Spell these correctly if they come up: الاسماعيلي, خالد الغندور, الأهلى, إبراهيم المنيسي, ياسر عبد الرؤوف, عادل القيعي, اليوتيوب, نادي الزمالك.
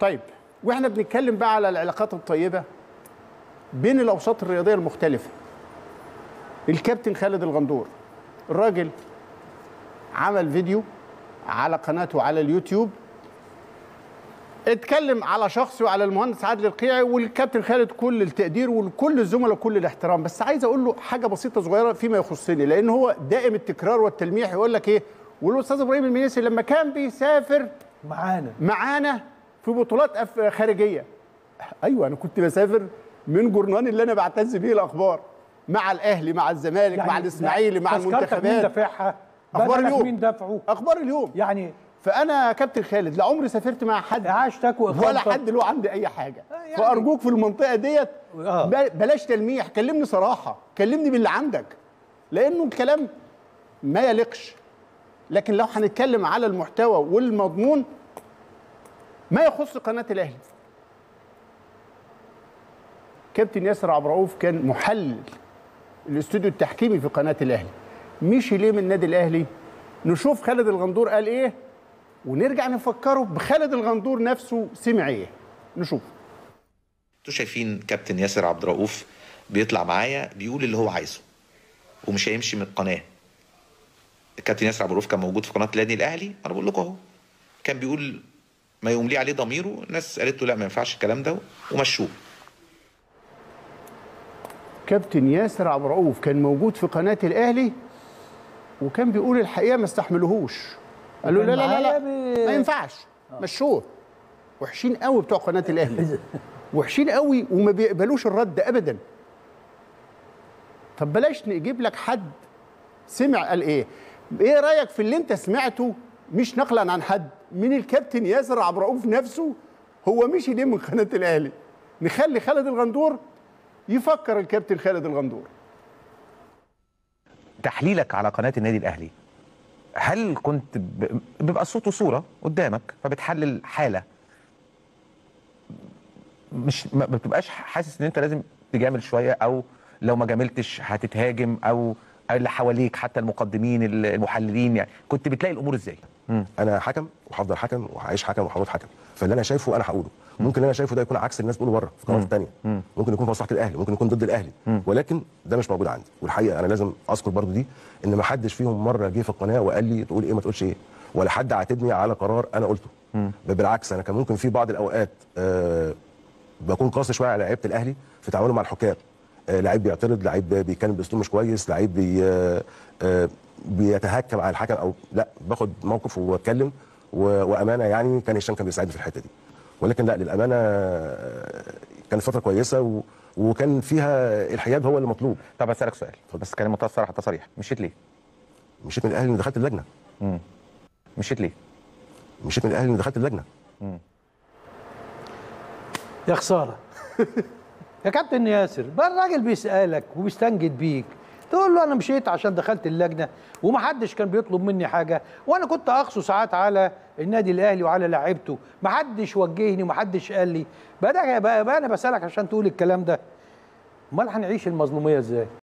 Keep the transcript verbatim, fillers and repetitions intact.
طيب واحنا بنتكلم بقى على العلاقات الطيبه بين الاوساط الرياضيه المختلفه، الكابتن خالد الغندور الراجل عمل فيديو على قناته على اليوتيوب اتكلم على شخصي وعلى المهندس عادل القيعي والكابتن خالد كل التقدير وكل الزملاء كل الاحترام، بس عايز اقول له حاجه بسيطه صغيره فيما يخصني، لان هو دائم التكرار والتلميح يقول لك ايه، والاستاذ ابراهيم المنيسي لما كان بيسافر معانا معانا في بطولات خارجيه، ايوه انا كنت بسافر من جرنان اللي انا بعتز بيه الاخبار مع الاهلي مع الزمالك يعني مع الاسماعيلي مع المنتخبات، مين دافعها اخبار اليوم، مين دافعه اخبار اليوم يعني. فانا يا كابتن خالد لا عمري سافرت مع حد عاشتك ولا حد له عندي اي حاجه يعني، فارجوك في المنطقه ديت بلاش تلميح، كلمني صراحه، كلمني باللي عندك، لانه الكلام ما يليقش. لكن لو هنتكلم على المحتوى والمضمون ما يخص قناه الاهلي، كابتن ياسر عبد الرؤوف كان محلل الاستوديو التحكيمي في قناه الاهلي، مشي ليه من النادي الاهلي؟ نشوف خالد الغندور قال ايه ونرجع نفكره بخالد الغندور نفسه سمع ايه. نشوف. انتوا شايفين كابتن ياسر عبد الرؤوف بيطلع معايا بيقول اللي هو عايزه ومش هيمشي من القناه. الكابتن ياسر عبد الرؤوف كان موجود في قناه النادي الاهلي، انا بقول لكم اهو، كان بيقول ما يملي عليه ضميره، الناس قالت له لا ما ينفعش الكلام ده ومشوه. كابتن ياسر عبد الرؤوف كان موجود في قناه الاهلي وكان بيقول الحقيقه ما استحملوهوش، قالوا لا لا لا ما ينفعش مشوه. وحشين قوي بتوع قناه الاهلي، وحشين قوي وما بيقبلوش الرد ابدا. طب بلاش نجيب لك حد سمع قال ايه. ايه رايك في اللي انت سمعته مش نقلا عن حد من الكابتن ياسر عبد الرؤوف نفسه هو مشي ليه من قناه الاهلي؟ نخلي خالد الغندور يفكر. الكابتن خالد الغندور، تحليلك على قناة النادي الأهلي، هل كنت ب... بيبقى صوت وصورة قدامك فبتحلل حالة، مش ما بتبقاش حاسس ان انت لازم تجامل شوية، او لو ما جاملتش هتتهاجم او اللي حواليك حتى المقدمين المحللين، يعني كنت بتلاقي الامور ازاي؟ م. انا حكم وهفضل حكم وهعيش حكم وهموت حكم، فاللي انا شايفه انا هقوله. ممكن اللي انا شايفه ده يكون عكس الناس بيقولوا بره في قنوات ثانيه، ممكن يكون في مصلحه الاهلي، ممكن يكون ضد الاهلي، م. ولكن ده مش موجود عندي. والحقيقه انا لازم اذكر برضو دي ان ما حدش فيهم مره جه في القناه وقال لي تقول ايه ما تقولش ايه، ولا حد عاتبني على قرار انا قلته. م. بالعكس انا كان ممكن في بعض الاوقات آه بكون قاسي شويه على لعيبه الاهلي في تعامله مع الحكام، لعيب بيعترض، لعيب بيتكلم باسلوب مش كويس، لعيب بي بيتهكم على الحكم، او لا باخد موقف واتكلم، وامانه يعني كان هشام كان بيساعدني في الحته دي. ولكن لا للامانه كانت فتره كويسه و... وكان فيها الحجاب هو اللي مطلوب. طب اسالك سؤال بس كلام منتهى الصراحه التصريح، مشيت ليه؟ مشيت من الاهلي ودخلت اللجنه. امم مشيت ليه؟ مشيت من الاهلي ودخلت اللجنه. امم يا خساره. يا كابتن ياسر بقى الراجل بيسألك وبيستنجد بيك، تقول له أنا مشيت عشان دخلت اللجنة ومحدش كان بيطلب مني حاجة، وأنا كنت أقصو ساعات على النادي الأهلي وعلى لعيبته، محدش وجهني ومحدش قال لي، بقى, بقى, بقى أنا بسألك عشان تقول الكلام ده. أمال هنعيش المظلومية إزاي؟